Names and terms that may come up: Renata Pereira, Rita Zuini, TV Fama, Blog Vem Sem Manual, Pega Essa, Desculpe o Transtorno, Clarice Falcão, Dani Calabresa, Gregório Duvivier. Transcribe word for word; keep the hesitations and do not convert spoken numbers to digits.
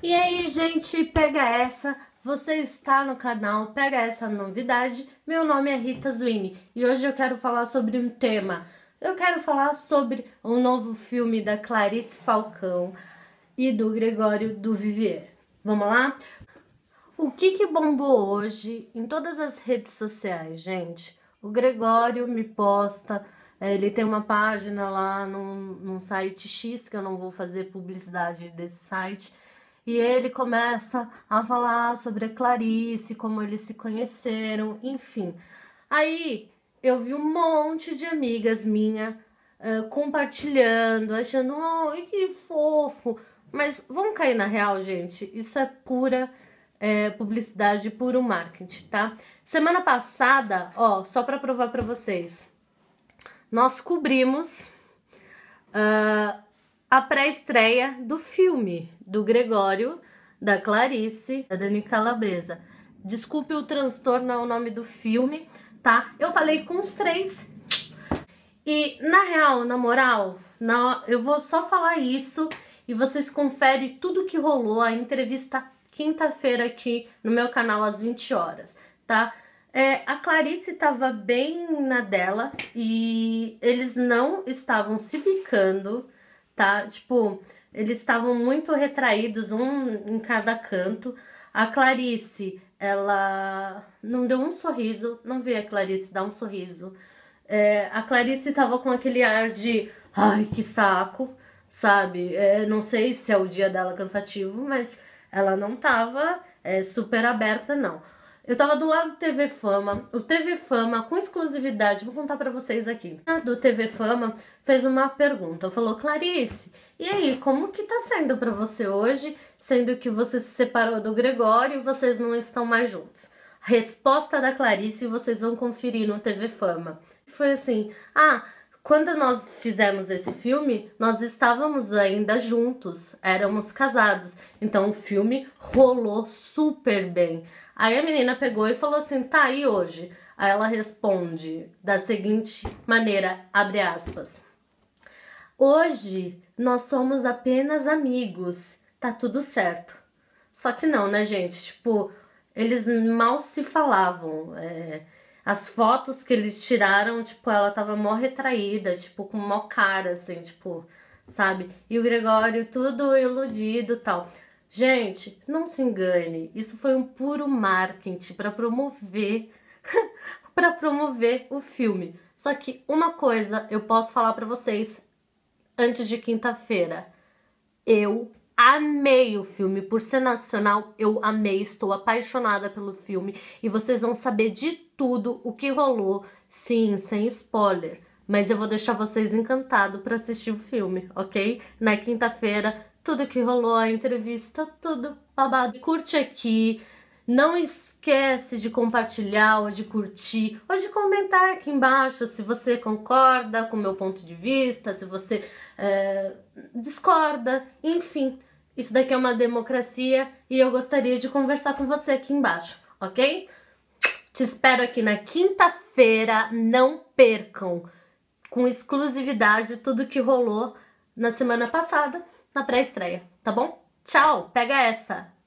E aí, gente, pega essa, você está no canal, pega essa novidade. Meu nome é Rita Zuini e hoje eu quero falar sobre um tema. Eu quero falar sobre um novo filme da Clarice Falcão e do Gregório Duvivier. Vamos lá? O que que bombou hoje em todas as redes sociais, gente? O Gregório me posta, ele tem uma página lá num, num site X, que eu não vou fazer publicidade desse site. E ele começa a falar sobre a Clarice, como eles se conheceram, enfim. Aí eu vi um monte de amigas minhas uh, compartilhando, achando, ai, que fofo. Mas vamos cair na real, gente? Isso é pura é, publicidade, puro marketing, tá? Semana passada, ó, só pra provar pra vocês, nós cobrimos... Uh, a pré-estreia do filme do Gregório, da Clarice, da Dani Calabresa. Desculpe o transtorno, é o nome do filme, tá? Eu falei com os três. E, na real, na moral, na... eu vou só falar isso e vocês conferem tudo que rolou, a entrevista quinta-feira aqui no meu canal às vinte horas, tá? É, a Clarice tava bem na dela e eles não estavam se bicando, tá? Tipo, eles estavam muito retraídos, um em cada canto. A Clarice, ela não deu um sorriso, não vi a Clarice dar um sorriso. É, a Clarice tava com aquele ar de, ai, que saco, sabe? É, não sei se é o dia dela cansativo, mas ela não tava é, super aberta, não. Eu tava do lado do T V Fama, o T V Fama com exclusividade, vou contar pra vocês aqui. Do T V Fama fez uma pergunta, falou, Clarice, e aí, como que tá sendo pra você hoje, sendo que você se separou do Gregório e vocês não estão mais juntos? Resposta da Clarice, vocês vão conferir no T V Fama. Foi assim, ah, quando nós fizemos esse filme, nós estávamos ainda juntos, éramos casados, então o filme rolou super bem. Aí a menina pegou e falou assim, tá, e hoje? Aí ela responde da seguinte maneira, abre aspas. Hoje nós somos apenas amigos, tá tudo certo. Só que não, né, gente? Tipo, eles mal se falavam. É, as fotos que eles tiraram, tipo, ela tava mó retraída, tipo, com mó cara, assim, tipo, sabe? E o Gregório tudo iludido e tal. Gente, não se engane, isso foi um puro marketing para promover para promover o filme. Só que uma coisa eu posso falar para vocês antes de quinta-feira. Eu amei o filme, por ser nacional, eu amei, estou apaixonada pelo filme e vocês vão saber de tudo o que rolou, sim, sem spoiler, mas eu vou deixar vocês encantados para assistir o filme, OK? Na quinta-feira tudo que rolou, a entrevista, tudo babado. Curte aqui, não esquece de compartilhar ou de curtir ou de comentar aqui embaixo se você concorda com o meu ponto de vista, se você é, discorda, enfim. Isso daqui é uma democracia e eu gostaria de conversar com você aqui embaixo, ok? Te espero aqui na quinta-feira, não percam, com exclusividade, tudo que rolou na semana passada. Na pré-estreia, tá bom? Tchau, pega essa!